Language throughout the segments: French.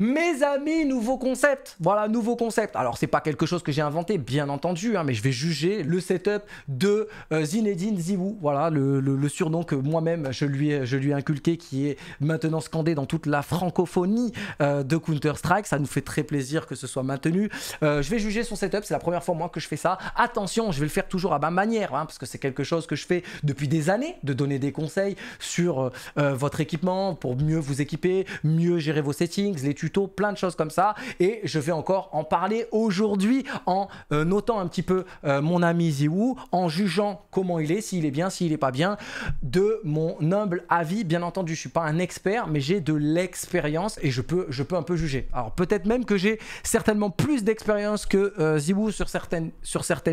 Mes amis, nouveau concept. Voilà, nouveau concept. Alors, c'est pas quelque chose que j'ai inventé, bien entendu, hein, mais je vais juger le setup de Zinedine ZywOo. Voilà, le surnom que moi-même, je lui ai inculqué, qui est maintenant scandé dans toute la francophonie de Counter Strike. Ça nous fait très plaisir que ce soit maintenu. Je vais juger son setup. C'est la première fois, moi, que je fais ça. Attention, je vais le faire toujours à ma manière, hein, parce que c'est quelque chose que je fais depuis des années, de donner des conseils sur votre équipement pour mieux vous équiper, mieux gérer vos settings, les tutos, plein de choses comme ça, et je vais encore en parler aujourd'hui en notant un petit peu mon ami ZywOo, en jugeant comment il est, s'il est bien, s'il est pas bien, de mon humble avis. Bien entendu, je suis pas un expert, mais j'ai de l'expérience et je peux un peu juger. Alors peut-être même que j'ai certainement plus d'expérience que ZywOo sur certaines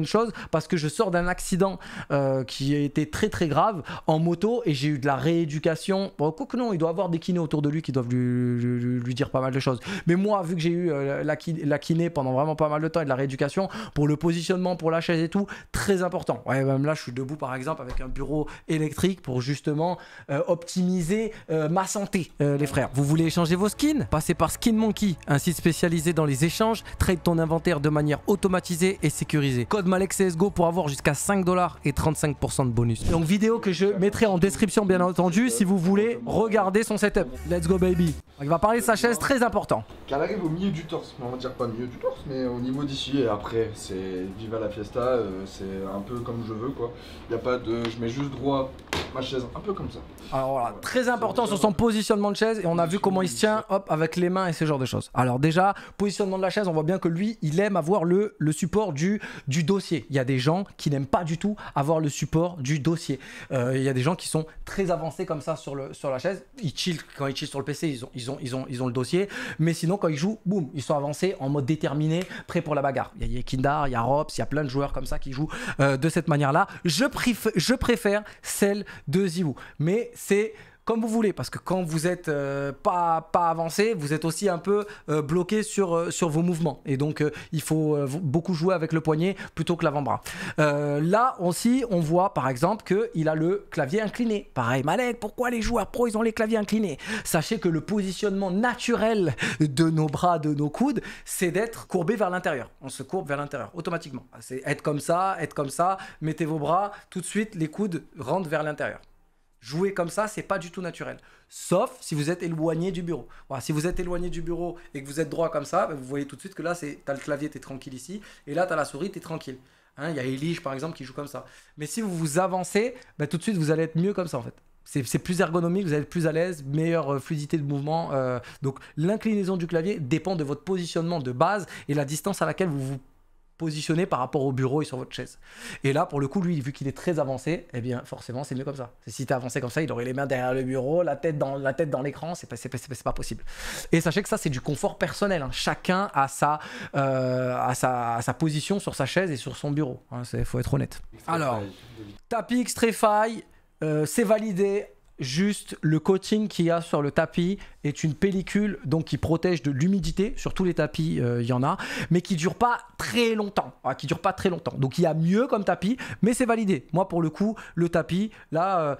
choses, parce que je sors d'un accident qui a été très très grave en moto, et j'ai eu de la rééducation. Bon, quoi que non, il doit avoir des kinés autour de lui qui doivent lui dire pas mal de choses, mais moi, vu que j'ai eu la kiné pendant vraiment pas mal de temps, et de la rééducation pour le positionnement, pour la chaise et tout, très important. Ouais, même là je suis debout par exemple avec un bureau électrique pour justement optimiser ma santé. Les frères, vous voulez échanger vos skins? Passez par Skin Monkey, un site spécialisé dans les échanges. Trade ton inventaire de manière automatisée et sécurisée. Code maleK CSGO pour avoir jusqu'à $5 et 35% de bonus. Donc vidéo que je mettrai en description bien entendu si vous voulez regarder son setup. Let's go baby. Il va parler de sa chaise, très important. Qu'elle arrive au milieu du torse, on va dire pas milieu du torse, mais au niveau d'ici, et après c'est viva la fiesta, c'est un peu comme je veux quoi. Il n'y a pas de, je mets juste droit ma chaise, un peu comme ça. Alors voilà, très important sur son positionnement de chaise, et on a vu comment il se tient, hop, avec les mains et ce genre de choses. Alors déjà, positionnement de la chaise, on voit bien que lui, il aime avoir le support du dossier. Il y a des gens qui n'aiment pas du tout avoir le support du dossier. Il y a des gens qui sont très avancés comme ça sur la chaise. Ils chillent, quand ils chillent sur le PC, ils ont le dossier, mais sinon quand ils jouent, boum, ils sont avancés en mode déterminé, prêt pour la bagarre. Il y a Kindar, il y a Rops, il y a plein de joueurs comme ça qui jouent de cette manière-là. Je préfère celle de ZywOo, mais c'est comme vous voulez, parce que quand vous êtes pas avancé, vous êtes aussi un peu bloqué sur vos mouvements, et donc il faut beaucoup jouer avec le poignet plutôt que l'avant-bras. Là aussi on voit par exemple qu'il a le clavier incliné. Pareil, maleK, pourquoi les joueurs pro ils ont les claviers inclinés? Sachez que le positionnement naturel de nos bras, de nos coudes, c'est d'être courbé vers l'intérieur. On se courbe vers l'intérieur automatiquement, c'est être comme ça, mettez vos bras, tout de suite les coudes rentrent vers l'intérieur. Jouer comme ça, c'est pas du tout naturel. Sauf si vous êtes éloigné du bureau. Voilà, si vous êtes éloigné du bureau et que vous êtes droit comme ça, vous voyez tout de suite que là, t'as le clavier, t'es tranquille ici. Et là, t'as la souris, t'es tranquille. Hein, y a Elige, par exemple, qui joue comme ça. Mais si vous vous avancez, bah, tout de suite, vous allez être mieux comme ça, en fait. C'est plus ergonomique, vous allez être plus à l'aise, meilleure fluidité de mouvement. Donc, l'inclinaison du clavier dépend de votre positionnement de base et la distance à laquelle vous vous positionné par rapport au bureau et sur votre chaise. Et là, pour le coup, lui, vu qu'il est très avancé, eh bien, forcément, c'est mieux comme ça. Si t'es avancé comme ça, il aurait les mains derrière le bureau, la tête dans l'écran, c'est pas possible. Et sachez que ça, c'est du confort personnel. Hein. Chacun a sa position sur sa chaise et sur son bureau. Hein, faut être honnête. Alors, tapis Xtrefy, c'est validé. Juste le coating qu'il y a sur le tapis est une pellicule donc qui protège de l'humidité. Sur tous les tapis, il y en a, mais qui dure pas très longtemps. Hein, qui dure pas très longtemps. Donc il y a mieux comme tapis, mais c'est validé. Moi pour le coup, le tapis là.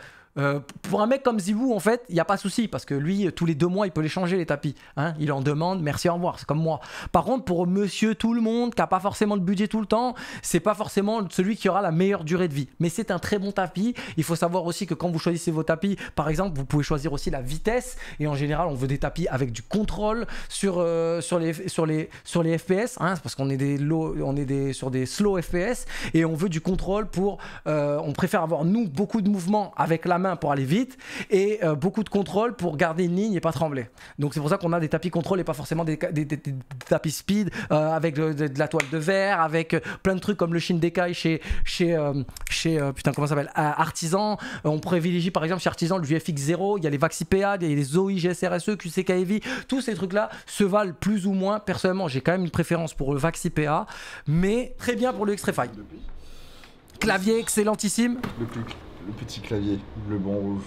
Pour un mec comme ZywOo, en fait, il n'y a pas de souci parce que lui, tous les 2 mois, il peut les changer les tapis. Hein, il en demande, merci, au revoir, c'est comme moi. Par contre, pour monsieur tout le monde qui n'a pas forcément le budget tout le temps, c'est pas forcément celui qui aura la meilleure durée de vie. Mais c'est un très bon tapis. Il faut savoir aussi que quand vous choisissez vos tapis, par exemple, vous pouvez choisir aussi la vitesse. Et en général, on veut des tapis avec du contrôle sur les FPS, hein, parce qu'on est sur des slow FPS et on veut du contrôle pour. On préfère avoir nous beaucoup de mouvements avec la main pour aller vite et beaucoup de contrôle pour garder une ligne et pas trembler. Donc c'est pour ça qu'on a des tapis contrôle et pas forcément des tapis speed avec de la toile de verre, avec plein de trucs comme le Shindekai chez putain comment ça s'appelle, Artisan. On privilégie par exemple chez Artisan le VFX0, il y a les Vaxee PA, il y a les Zoe GSR, QCK Heavy, tous ces trucs là se valent plus ou moins. Personnellement j'ai quand même une préférence pour le Vaxee PA, mais très bien pour le Xtrefy. Clavier excellentissime. Le petit clavier, le bon rouge.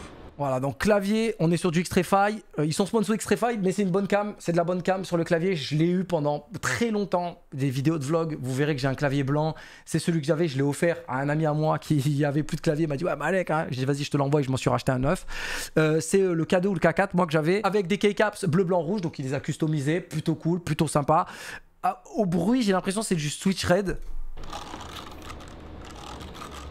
Voilà, donc clavier, on est sur du Xtrefy. Ils sont sponsors Xtrefy, mais c'est une bonne cam. C'est de la bonne cam sur le clavier. Je l'ai eu pendant très longtemps. Des vidéos de vlog, vous verrez que j'ai un clavier blanc. C'est celui que j'avais, je l'ai offert à un ami à moi qui avait plus de clavier. Il m'a dit, ouais, maleK, hein. J'ai dit, vas-y, je te l'envoie et je m'en suis racheté un neuf. C'est le K2 ou le K4, moi, que j'avais. Avec des keycaps bleu, blanc, rouge. Donc, il les a customisés. Plutôt cool, plutôt sympa. Au bruit, j'ai l'impression c'est du switch red.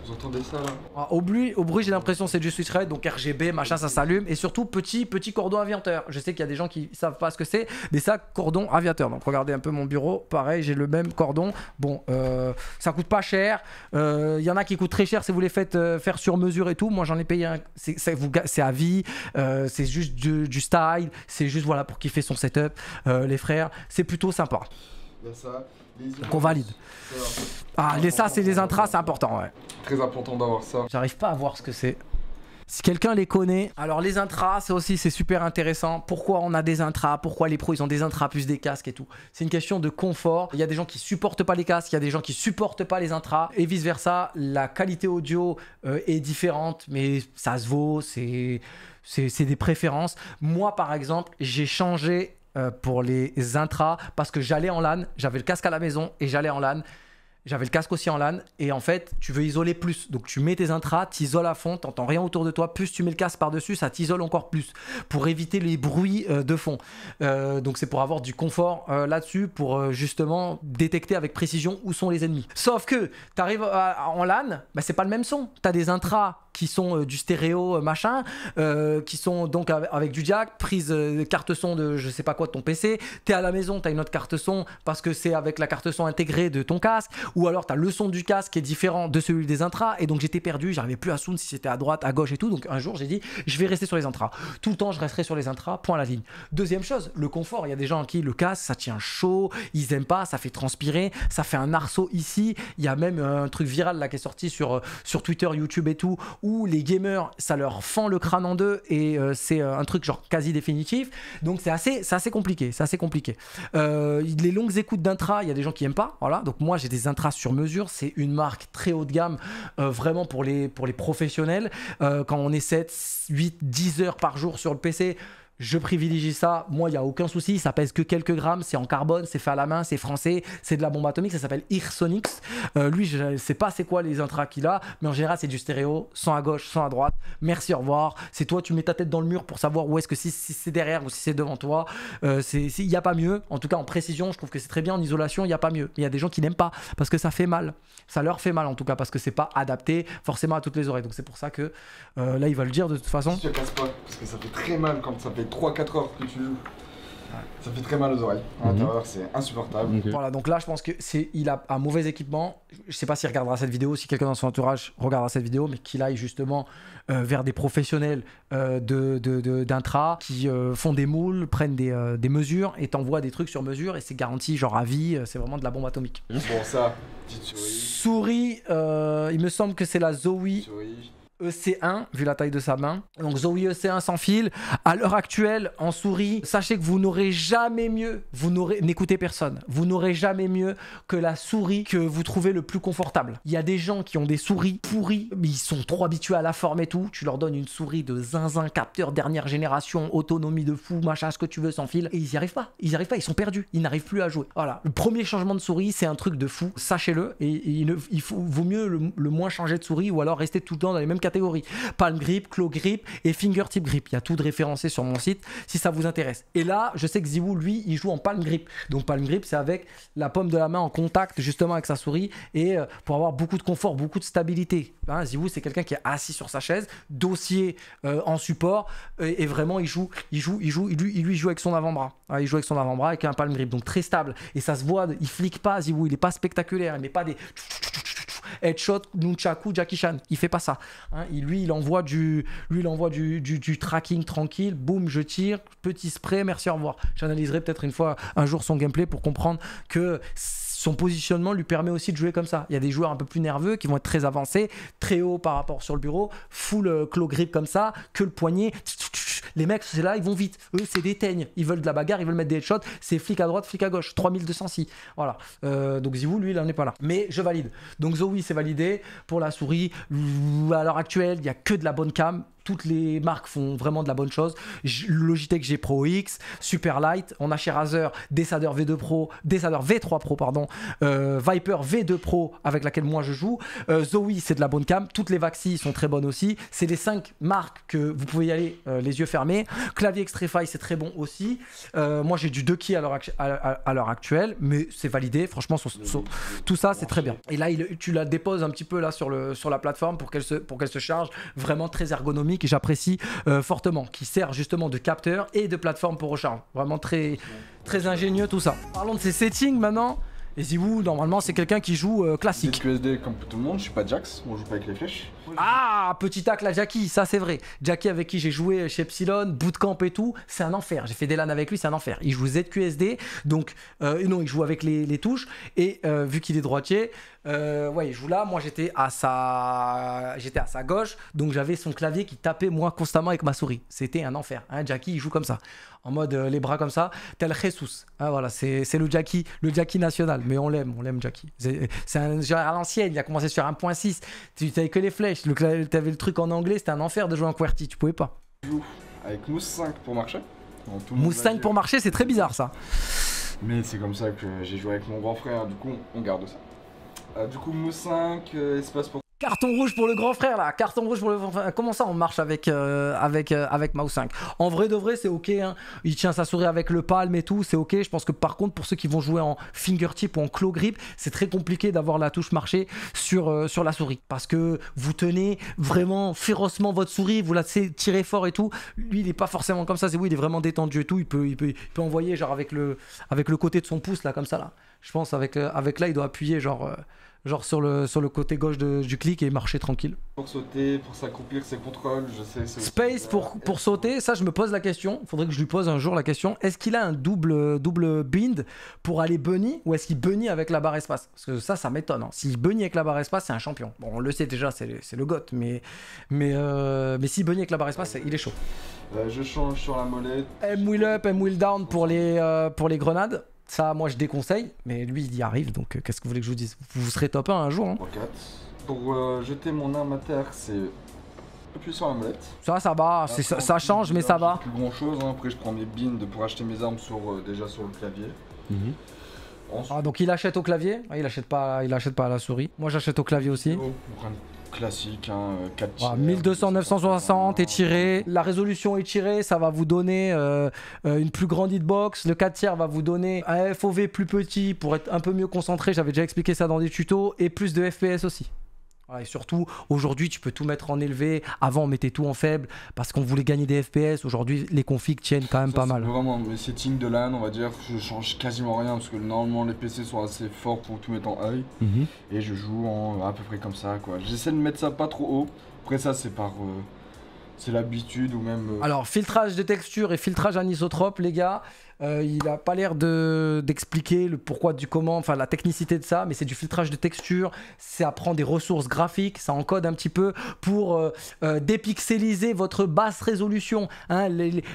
Vous entendez ça là? Au bruit j'ai l'impression c'est du switch red, donc RGB machin, ça s'allume. Et surtout petit cordon aviateur. Je sais qu'il y a des gens qui savent pas ce que c'est, mais ça, cordon aviateur. Donc regardez un peu mon bureau, pareil, j'ai le même cordon. Bon, ça coûte pas cher. Il y en a qui coûtent très cher si vous les faites faire sur mesure et tout. Moi j'en ai payé un, c'est à vie, c'est juste du style, c'est juste voilà pour kiffer son setup, les frères, c'est plutôt sympa. Il y a ça. Qu'on valide. Ah, ça c'est les intras, c'est important, ouais. Très important d'avoir ça. J'arrive pas à voir ce que c'est. Si quelqu'un les connaît, alors les intras, ça aussi c'est super intéressant. Pourquoi on a des intras? Pourquoi les pros ils ont des intras plus des casques et tout? C'est une question de confort. Il y a des gens qui supportent pas les casques, il y a des gens qui supportent pas les intras et vice versa. La qualité audio est différente, mais ça se vaut, c'est des préférences. Moi par exemple, j'ai changé pour les intras parce que j'allais en LAN, j'avais le casque à la maison et j'allais en LAN, j'avais le casque aussi en LAN, et en fait tu veux isoler plus, donc tu mets tes intras, t'isoles à fond, t'entends rien autour de toi, plus tu mets le casque par dessus, ça t'isole encore plus pour éviter les bruits de fond, donc c'est pour avoir du confort là dessus, pour justement détecter avec précision où sont les ennemis. Sauf que t'arrives en LAN, bah, c'est pas le même son, t'as des intras qui sont du stéréo machin, qui sont donc avec du jack, prise carte son de je sais pas quoi de ton PC, t'es à la maison, t'as une autre carte son parce que c'est avec la carte son intégrée de ton casque, ou alors t'as le son du casque qui est différent de celui des intras, et donc j'étais perdu, j'arrivais plus à sound si c'était à droite, à gauche et tout, donc un jour j'ai dit je vais rester sur les intras, tout le temps je resterai sur les intras, point à la ligne. Deuxième chose, le confort, il y a des gens à qui le casque ça tient chaud, ils aiment pas, ça fait transpirer, ça fait un arceau ici, il y a même un truc viral là qui est sorti sur Twitter, YouTube et tout, où les gamers ça leur fend le crâne en deux et c'est un truc genre quasi définitif, donc c'est assez compliqué, c'est assez compliqué. Les longues écoutes d'intra, il y a des gens qui aiment pas, voilà, donc moi j'ai des intras sur mesure, c'est une marque très haut de gamme, vraiment pour les professionnels, quand on est 7, 8, 10 heures par jour sur le PC, je privilégie ça, moi il n'y a aucun souci, ça pèse que quelques grammes, c'est en carbone, c'est fait à la main, c'est français, c'est de la bombe atomique, ça s'appelle Earsonics. Lui je sais pas c'est quoi les intras qu'il a, mais en général c'est du stéréo, 100 à gauche, 100 à droite, merci, au revoir, c'est toi, tu mets ta tête dans le mur pour savoir où est-ce que si c'est derrière ou si c'est devant toi, il n'y a pas mieux, en tout cas en précision je trouve que c'est très bien, en isolation il n'y a pas mieux. Il y a des gens qui n'aiment pas parce que ça fait mal, ça leur fait mal en tout cas parce que c'est pas adapté forcément à toutes les oreilles, donc c'est pour ça que là il va le dire de toute façon. Si tu te casses pas, parce que ça fait très mal quand ça fait 3-4 heures que tu joues, ça fait très mal aux oreilles, à l'intérieur c'est insupportable. Okay. Voilà, donc là je pense que il a un mauvais équipement, je sais pas s'il regardera cette vidéo, si quelqu'un dans son entourage regardera cette vidéo, mais qu'il aille justement vers des professionnels d'intra qui font des moules, prennent des mesures et t'envoient des trucs sur mesure et c'est garanti genre à vie, c'est vraiment de la bombe atomique. Bon ça, petite souris, il me semble que c'est la Zowie EC1, vu la taille de sa main. Donc Zoe EC1 sans fil, à l'heure actuelle en souris, sachez que vous n'aurez jamais mieux, n'écoutez personne, vous n'aurez jamais mieux que la souris que vous trouvez le plus confortable. Il y a des gens qui ont des souris pourries, mais ils sont trop habitués à la forme et tout, tu leur donnes une souris de zinzin, capteur dernière génération, autonomie de fou, machin, ce que tu veux, sans fil, et ils n'y arrivent pas, ils sont perdus, ils n'arrivent plus à jouer. Voilà, le premier changement de souris, c'est un truc de fou, sachez-le, vaut mieux le moins changer de souris, ou alors rester tout le temps dans les mêmes catégories. Palm grip, claw grip et fingertip grip. Il y a tout de référencé sur mon site si ça vous intéresse. Et là, je sais que ZywOo, lui, il joue en palm grip. Donc palm grip, c'est avec la paume de la main en contact justement avec sa souris et pour avoir beaucoup de confort, beaucoup de stabilité. Hein, ZywOo, c'est quelqu'un qui est assis sur sa chaise, dossier en support et vraiment il joue avec son avant-bras. Hein, il joue avec son avant-bras avec un palm grip, donc très stable. Et ça se voit, il flique pas, ZywOo, il est pas spectaculaire, il met pas des headshot, nunchaku, Jackie Chan, il fait pas ça. Hein, lui, il envoie du tracking tranquille. Boum, je tire, petit spray, merci, au revoir. J'analyserai peut-être un jour son gameplay pour comprendre que son positionnement lui permet aussi de jouer comme ça. Il y a des joueurs un peu plus nerveux qui vont être très avancés, très haut par rapport sur le bureau, full claw grip comme ça, que le poignet. Les mecs, c'est là, ils vont vite. Eux, c'est des teignes. Ils veulent de la bagarre, ils veulent mettre des headshots. C'est flic à droite, flic à gauche. 3206. Voilà. Donc, ZywOo, lui, il n'en est pas là. Mais je valide. Donc, Zowie, c'est validé. Pour la souris, à l'heure actuelle, il n'y a que de la bonne cam. Toutes les marques font vraiment de la bonne chose. Logitech G Pro X, Super Light. On a chez Razer DeathAdder V2 Pro, DeathAdder V3 Pro, pardon. Viper V2 Pro avec laquelle moi je joue. Zowie, c'est de la bonne cam. Toutes les Vaxee sont très bonnes aussi. C'est les 5 marques que vous pouvez y aller les yeux fermés. Clavier Xtrefy, c'est très bon aussi. Moi, j'ai du Ducky à l'heure actuelle, mais c'est validé. Franchement, tout ça, c'est très bien. Et là, tu la déposes un petit peu là sur la plateforme pour qu'elle se charge. Vraiment très ergonomique. Et j'apprécie fortement, qui sert justement de capteur et de plateforme pour recharge. Vraiment très, très ingénieux tout ça. Parlons de ses settings maintenant. Et ZywOo, normalement, c'est quelqu'un qui joue classique. QSD comme tout le monde, je suis pas Jax, on joue pas avec les flèches. Ah, petit tacle à Jackie, ça c'est vrai. Jackie avec qui j'ai joué chez Epsilon, bootcamp et tout, c'est un enfer. J'ai fait des LAN avec lui, c'est un enfer. Il joue ZQSD, donc non, il joue avec les touches. Et vu qu'il est droitier, ouais, il joue là. Moi, j'étais à sa gauche, donc j'avais son clavier qui tapait moi constamment avec ma souris. C'était un enfer. Hein, Jackie, il joue comme ça, en mode les bras comme ça, tel Jesus. Hein, voilà, c'est le Jackie national. Mais on l'aime Jackie. C'est un genre à l'ancienne, il a commencé sur 1.6. Tu n'avais que les flèches, tu avais le truc en anglais, c'était un enfer de jouer en QWERTY, tu pouvais pas. Avec Mousse 5 pour marcher. Mousse 5 pour marcher, c'est très bizarre ça. Mais c'est comme ça que j'ai joué avec mon grand frère, du coup on garde ça. Du coup Mousse 5, espace pour... Carton rouge pour le grand frère là, carton rouge pour le grand frère. Comment ça on marche avec Mouse 5? En vrai de vrai c'est ok, hein. Il tient sa souris avec le palme et tout, c'est ok. Je pense que par contre pour ceux qui vont jouer en fingertip ou en claw grip, c'est très compliqué d'avoir la touche marché sur la souris. Parce que vous tenez vraiment férocement votre souris, vous la tirez fort et tout. Lui il est pas forcément comme ça, c'est oui, il est vraiment détendu et tout. Il peut envoyer genre avec le côté de son pouce là comme ça là. Je pense avec là il doit appuyer genre sur le côté gauche du clic et marcher tranquille. Pour sauter, pour s'accomplir ses contrôles, je sais... Space pour sauter, ça je me pose la question, faudrait que je lui pose un jour la question, est-ce qu'il a un double bind pour aller bunny ou est-ce qu'il bunny avec la barre espace? Parce que ça m'étonne, hein. S'il bunny avec la barre espace c'est un champion. Bon on le sait déjà, c'est le goth, mais s'il bunny avec la barre espace il est chaud. Je change sur la molette. M wheel up, M wheel down pour les grenades. Ça, moi, je déconseille, mais lui, il y arrive, donc qu'est-ce que vous voulez que je vous dise? Vous serez top 1 un jour. Hein. 4. Pour jeter mon arme à terre, c'est appuyer sur la molette. Ça va, ça change, mais ça va. Plus grand chose, hein. Après, je prends mes bindes pour acheter mes armes déjà sur le clavier. Mm-hmm. Ensuite... Ah, donc il achète au clavier, il achète pas à la souris. Moi, j'achète au clavier aussi. Oh, classique, hein, 4 tirs, 1200, 960 est tiré, la résolution est tirée, ça va vous donner une plus grande hitbox, le 4 tiers va vous donner un FOV plus petit pour être un peu mieux concentré, j'avais déjà expliqué ça dans des tutos, et plus de FPS aussi. Voilà, et surtout, aujourd'hui, tu peux tout mettre en élevé, avant on mettait tout en faible, parce qu'on voulait gagner des FPS, aujourd'hui les configs tiennent quand même ça, pas mal. Vraiment, mes settings de LAN, on va dire, je change quasiment rien, parce que normalement les PC sont assez forts pour tout mettre en high, et je joue à peu près comme ça, quoi. J'essaie de mettre ça pas trop haut, après ça c'est par... c'est l'habitude ou même... Alors, filtrage de texture et filtrage anisotrope, les gars, il n'a pas l'air d'expliquer le pourquoi du comment, enfin la technicité de ça, mais c'est du filtrage de texture, ça prend des ressources graphiques, ça encode un petit peu pour dépixeliser votre basse résolution, hein,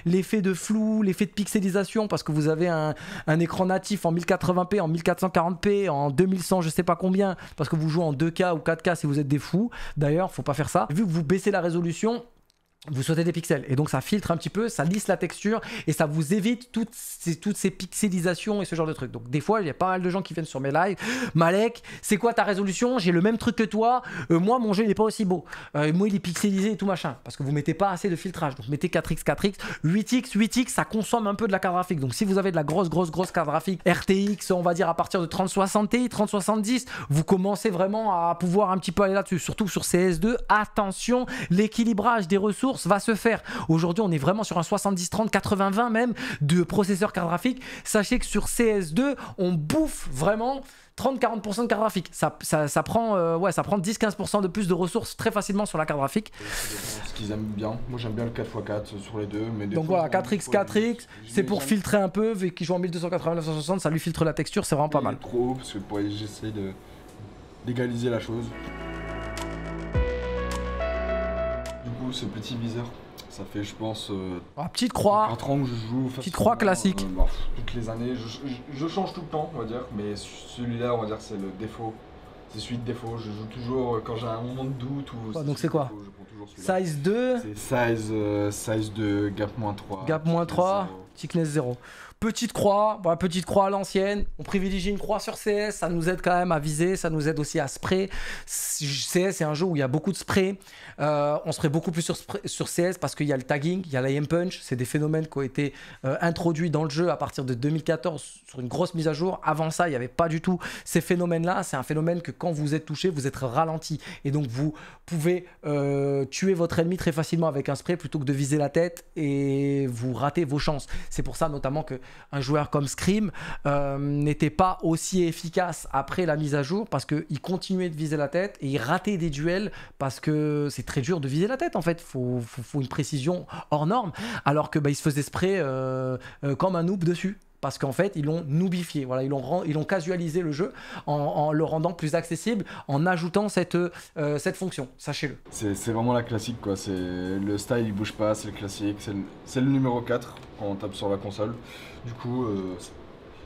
l'effet de flou, l'effet de pixelisation, parce que vous avez un écran natif en 1080p, en 1440p, en 2100 je sais pas combien, parce que vous jouez en 2K ou 4K si vous êtes des fous, d'ailleurs faut pas faire ça, vu que vous baissez la résolution, vous sautez des pixels et donc ça filtre un petit peu, ça lisse la texture et ça vous évite toutes ces pixelisations et ce genre de trucs. Donc des fois il y a pas mal de gens qui viennent sur mes lives, maleK, c'est quoi ta résolution? J'ai le même truc que toi, moi mon jeu il n'est pas aussi beau, moi il est pixelisé et tout machin, parce que vous mettez pas assez de filtrage. Donc mettez 4x, 4x, 8x, 8x, ça consomme un peu de la carte graphique. Donc si vous avez de la grosse carte graphique RTX, on va dire à partir de 3060 Ti, 3070, vous commencez vraiment à pouvoir un petit peu aller là-dessus, surtout sur CS2, attention, l'équilibrage des ressources va se faire. Aujourd'hui on est vraiment sur un 70-30, 80-20 même de processeur carte graphique. Sachez que sur CS2 on bouffe vraiment 30-40% de carte graphique. Ça prend, ouais, ça prend 10-15% de plus de ressources très facilement sur la carte graphique. Ce qu'ils aiment bien. Moi j'aime bien le 4x4 sur les deux. Mais donc voilà, 4x4x, c'est pour filtrer un peu. Vu qu'il joue en 1280-960, ça lui filtre la texture, c'est vraiment pas mal. Trop, parce que j'essaie d'égaliser la chose. Ce petit viseur, ça fait je pense petite croix, 4 ans que je joue, petite croix classique, toutes les années je change tout le temps on va dire, mais celui-là on va dire c'est le défaut, des suites défauts. Je joue toujours quand j'ai un moment de doute ou. Oh, donc c'est quoi défaut, je prends toujours celui-là. Size 2. C'est size 2, gap-3. Gap-3, thickness 0. Petite croix, bah, petite croix à l'ancienne, on privilégie une croix sur CS, ça nous aide quand même à viser, ça nous aide aussi à spray. CS est un jeu où il y a beaucoup de spray, on spray beaucoup plus sur CS parce qu'il y a le tagging, il y a l'aim punch, c'est des phénomènes qui ont été introduits dans le jeu à partir de 2014 sur une grosse mise à jour. Avant ça, il n'y avait pas du tout ces phénomènes-là, c'est un phénomène que quand vous êtes touché, vous êtes ralenti et donc vous pouvez tuer votre ennemi très facilement avec un spray plutôt que de viser la tête et vous ratez vos chances. C'est pour ça notamment que un joueur comme Scream n'était pas aussi efficace après la mise à jour parce qu'il continuait de viser la tête et il ratait des duels parce que c'est très dur de viser la tête en fait, faut une précision hors norme alors que bah, il se faisait spray comme un noob dessus. Parce qu'en fait, ils l'ont noobifié, voilà, ils ont casualisé le jeu en le rendant plus accessible, en ajoutant cette fonction, sachez-le. C'est vraiment la classique, quoi. Le style, il bouge pas, c'est le classique, c'est le numéro 4 quand on tape sur la console. Du coup,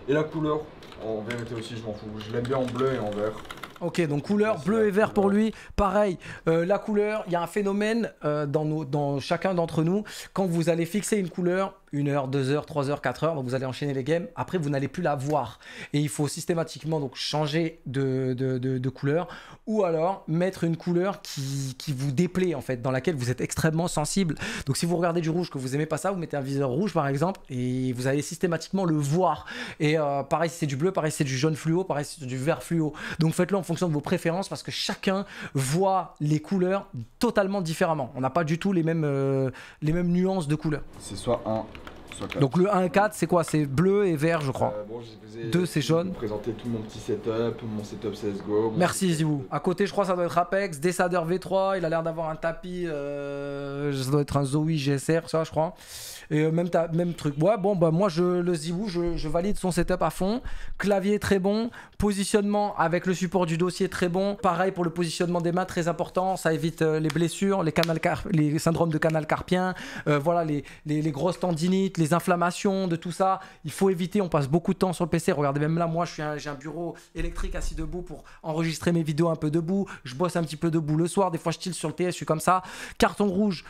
et la couleur, en vérité aussi, je m'en fous, je l'aime bien en bleu et en vert. Ok, donc couleur bleu et vert pour lui, pareil, la couleur, il y a un phénomène dans chacun d'entre nous, quand vous allez fixer une couleur, 1 heure, 2 heures, 3 heures, 4 heures, donc vous allez enchaîner les games, après vous n'allez plus la voir, et il faut systématiquement donc changer de couleur, ou alors mettre une couleur qui vous déplaît en fait, dans laquelle vous êtes extrêmement sensible, donc si vous regardez du rouge que vous aimez pas ça, vous mettez un viseur rouge par exemple, et vous allez systématiquement le voir, et pareil si c'est du bleu, pareil si c'est du jaune fluo, pareil si c'est du vert fluo, donc faites-le en fonction de vos préférences parce que chacun voit les couleurs totalement différemment. On n'a pas du tout les mêmes nuances de couleurs. C'est soit 1, soit 4. Donc le 1 et 4, c'est quoi? C'est bleu et vert, je crois. Bon, je 2, c'est jaune. Je vais vous présenter tout mon petit setup, mon setup CSGO. Merci ZywOo. À côté, je crois ça doit être Apex, DeathAdder V3. Il a l'air d'avoir un tapis. Ça doit être un Zowie GSR, ça, je crois. Et même truc. Ouais, bon, bah moi, le ZywOo, je valide son setup à fond. Clavier très bon. Positionnement avec le support du dossier très bon. Pareil pour le positionnement des mains, très important. Ça évite les blessures, les syndromes de canal carpien. Voilà, les grosses tendinites, les inflammations, de tout ça. Il faut éviter, on passe beaucoup de temps sur le PC. Regardez, même là, moi, j'ai un bureau électrique assis debout pour enregistrer mes vidéos un peu debout. Je bosse un petit peu debout le soir. Des fois, je tille sur le TS, je suis comme ça. Carton rouge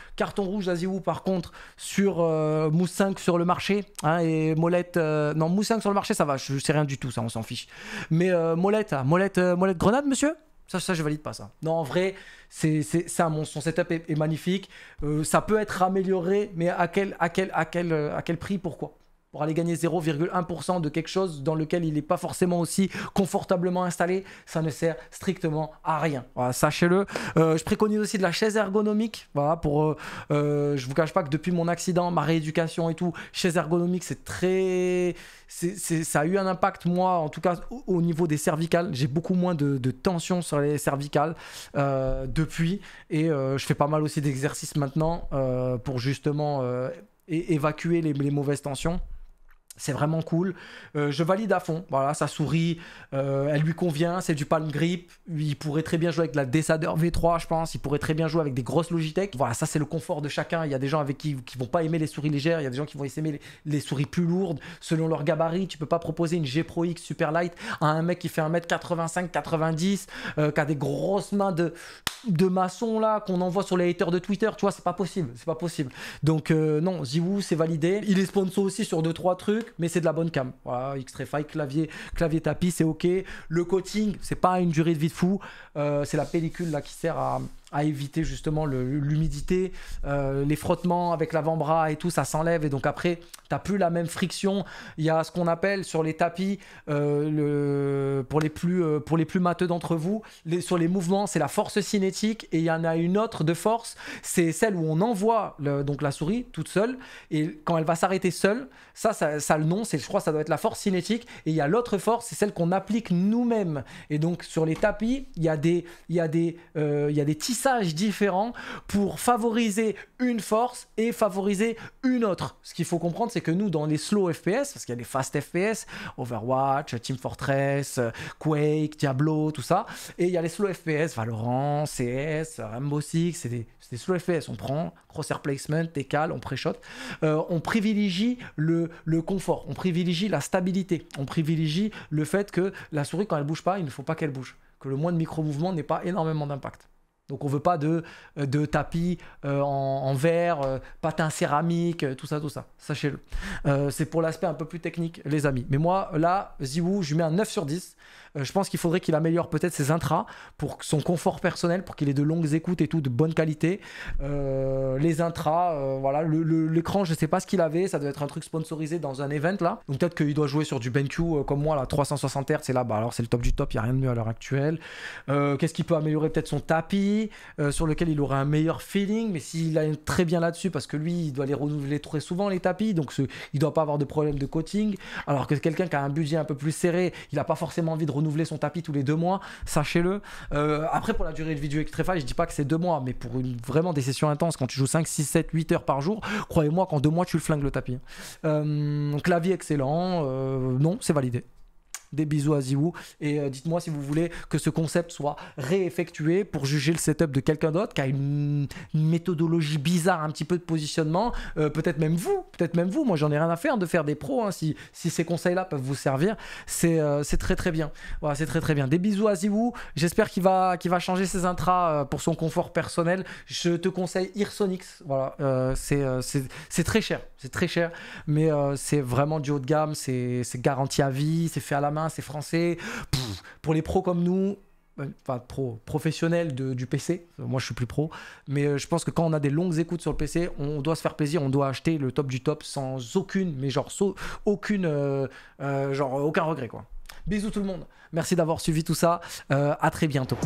à ZywOo, par contre, sur... Mousse 5 sur le marché hein, et molette non Mousse 5 sur le marché ça va, je sais rien du tout ça, on s'en fiche, mais molette grenade monsieur, ça je valide pas ça, non en vrai c'est un monstre, son setup est magnifique, ça peut être amélioré mais à quel prix, pourquoi? Pour aller gagner 0,1% de quelque chose dans lequel il n'est pas forcément aussi confortablement installé, ça ne sert strictement à rien. Voilà, sachez-le. Je préconise aussi de la chaise ergonomique. Voilà, je ne vous cache pas que depuis mon accident, ma rééducation et tout, chaise ergonomique, c'est très... ça a eu un impact, moi, en tout cas, au niveau des cervicales. J'ai beaucoup moins de tension sur les cervicales depuis. Et je fais pas mal aussi d'exercices maintenant pour justement évacuer les mauvaises tensions. C'est vraiment cool, je valide à fond, voilà, sa souris, elle lui convient, c'est du palm grip, il pourrait très bien jouer avec la DeathAdder V3 je pense, il pourrait très bien jouer avec des grosses Logitech, voilà, ça c'est le confort de chacun, il y a des gens avec qui vont pas aimer les souris légères, il y a des gens qui vont aimer les souris plus lourdes, selon leur gabarit, tu peux pas proposer une G Pro X Super Light à un mec qui fait 1m85, 90, qui a des grosses mains de maçon là, qu'on envoie sur les haters de Twitter, tu vois, c'est pas possible, donc non, ZywOo c'est validé, il est sponsor aussi sur 2-3 trucs, mais c'est de la bonne cam. Voilà, Xtrefy, clavier tapis, c'est ok. Le coating, c'est pas une durée de vie de fou. C'est la pellicule là qui sert à éviter justement l'humidité, les frottements avec l'avant-bras et tout, ça s'enlève et donc après t'as plus la même friction. Il y a ce qu'on appelle sur les tapis pour les plus matheux d'entre vous, sur les mouvements c'est la force cinétique et il y en a une autre de force, c'est celle où on envoie donc la souris toute seule et quand elle va s'arrêter seule, ça le nom c'est, je crois ça doit être la force cinétique, et il y a l'autre force, c'est celle qu'on applique nous-mêmes, et donc sur les tapis il y a des tissus différents pour favoriser une force et favoriser une autre. Ce qu'il faut comprendre, c'est que nous, dans les slow FPS, parce qu'il y a les fast FPS, Overwatch, Team Fortress, Quake, Diablo, tout ça, et il y a les slow FPS, Valorant, CS, Rainbow Six, c'est des slow FPS. On prend crosshair placement, décale, on pré-shot. On privilégie le confort, on privilégie la stabilité, on privilégie le fait que la souris, quand elle bouge pas, il ne faut pas qu'elle bouge. que le moins de micro-mouvements n'ait pas énormément d'impact. Donc on ne veut pas de tapis en verre, patin céramique, tout ça. Sachez-le. C'est pour l'aspect un peu plus technique, les amis. Mais moi, là, ZywOo, je lui mets un 9 sur 10. Je pense qu'il faudrait qu'il améliore peut-être ses intras pour son confort personnel, pour qu'il ait de longues écoutes et tout, de bonne qualité. Les intras, voilà, l'écran, je ne sais pas ce qu'il avait. Ça devait être un truc sponsorisé dans un event, là. Donc peut-être qu'il doit jouer sur du BenQ comme moi, là, 360 Hz. C'est là, bah, alors c'est le top du top, il n'y a rien de mieux à l'heure actuelle. Qu'est-ce qu'il peut améliorer? Peut-être son tapis. Sur lequel il aurait un meilleur feeling, mais s'il a très bien là-dessus, parce que lui il doit les renouveler très souvent les tapis, donc il doit pas avoir de problème de coating, alors que quelqu'un qui a un budget un peu plus serré, il n'a pas forcément envie de renouveler son tapis tous les 2 mois, sachez-le. Après, pour la durée de vie du Xtrefy, je dis pas que c'est 2 mois, mais pour vraiment des sessions intenses, quand tu joues 5, 6, 7, 8 heures par jour, croyez-moi qu'en 2 mois tu le flingues le tapis. Clavier excellent, non, c'est validé. Des bisous à ZywOo, et dites-moi si vous voulez que ce concept soit réeffectué pour juger le setup de quelqu'un d'autre qui a une méthodologie bizarre un petit peu de positionnement, peut-être même vous, moi j'en ai rien à faire de faire des pros, hein, si ces conseils là peuvent vous servir, c'est très très bien. Voilà, c'est très très bien. Des bisous à ZywOo, j'espère qu'il va changer ses intras pour son confort personnel. Je te conseille Earsonics, voilà, c'est très cher, mais c'est vraiment du haut de gamme, c'est garanti à vie, c'est fait à la main, c'est français. Pour les pros comme nous, enfin professionnels du PC, moi je suis plus pro, mais je pense que quand on a des longues écoutes sur le PC, on doit se faire plaisir, on doit acheter le top du top sans aucune, mais genre aucune, genre aucun regret quoi. Bisous tout le monde, merci d'avoir suivi tout ça, à très bientôt.